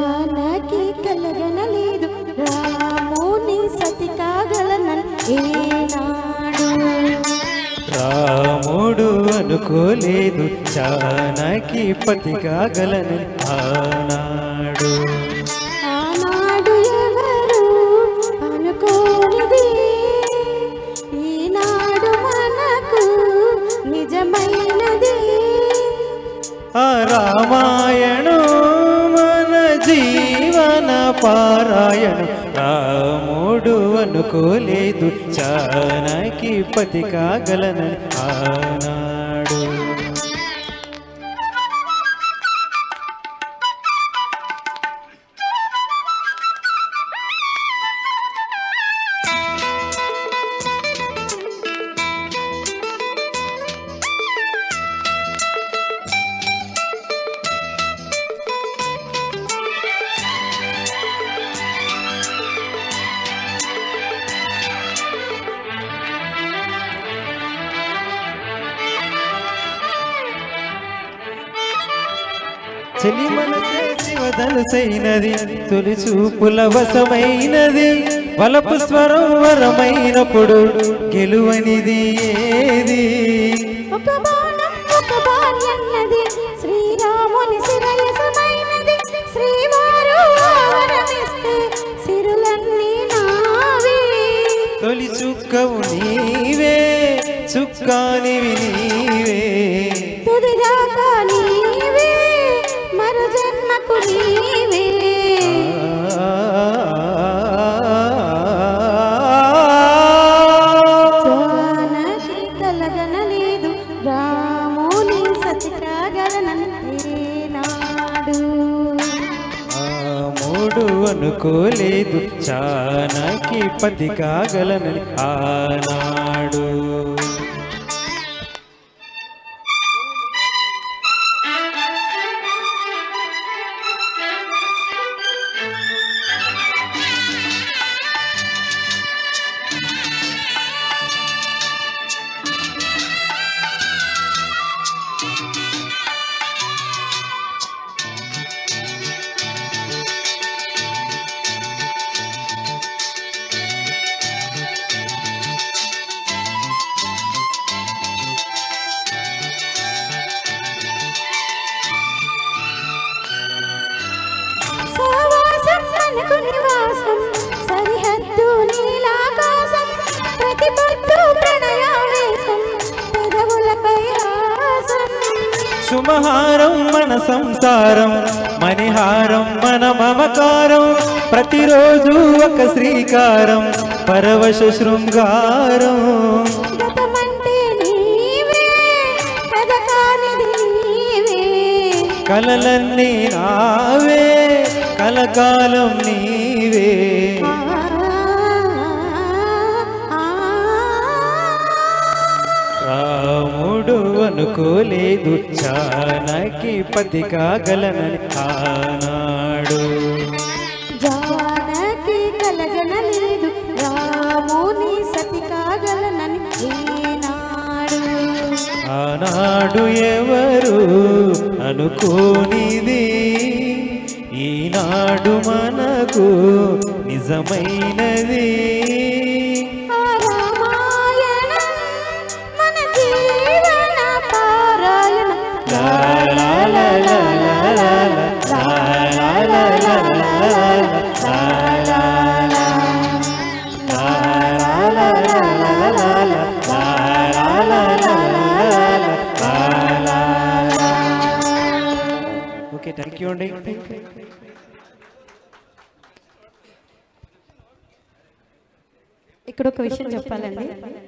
జానకి కలగనలేదు రాముని సతి కాగలనని ఏనాడు రాముడు అనుకోలేదు జానకి పతి కాగలనని ఆనాడు रामायण मन जीवन पारायण रामुडु अनुकोलेदु जानकी पति कागलननि आनाडु చెలి మనసే శివధనుసైనది తొలి చూపుల వశమైనది వలపు స్వరం వరమైనప్పుడు గెలువనిది ఏది ఒక బాణం ఒక బాణన్నది శ్రీరాముని శిరయసమైనది శ్రీవారు వరమిస్తే సిరులన్నీ నావే తొలి చుక్కవు నీవే చుక్కానివి నీవే తుదిదాకా నీవే జానకి కలగనలేదు రాముని సతి కాగలనని ఏనాడు రాముడు అనుకోలేదు జానకి పతి కాగలనని ఆనాడు నివాసం సరిహద్దు నీలాకాశం ప్రతిపత్తు ప్రణయావేశం పెదవులపై ఆసం సుమహారం మన సంసారం మణిహారం మన మమకారం ప్రతిరోజు ఒక శ్రీకారం పరవశ శృంగారం గతమంటే నీవే కదకానిది నీవే కలలన్నీ నావే కలకాలం నీవే రాముడు అనుకోలేదు జానకి పతి కాగలనని ఆనాడు జానకి కలగనలేదు రాముని సతి కాగలనని ఏనాడు ఆనాడు ఎవరు అనుకోనిది ఈనాడు మనకు నిజమైనది రామాయణం మన జీవన పారాయణం లా లా లా లా లా లా లా లా ఓకే థ్యాంక్ యూ అండి. ఇక్కడ ఒక విషయం చెప్పాలండి.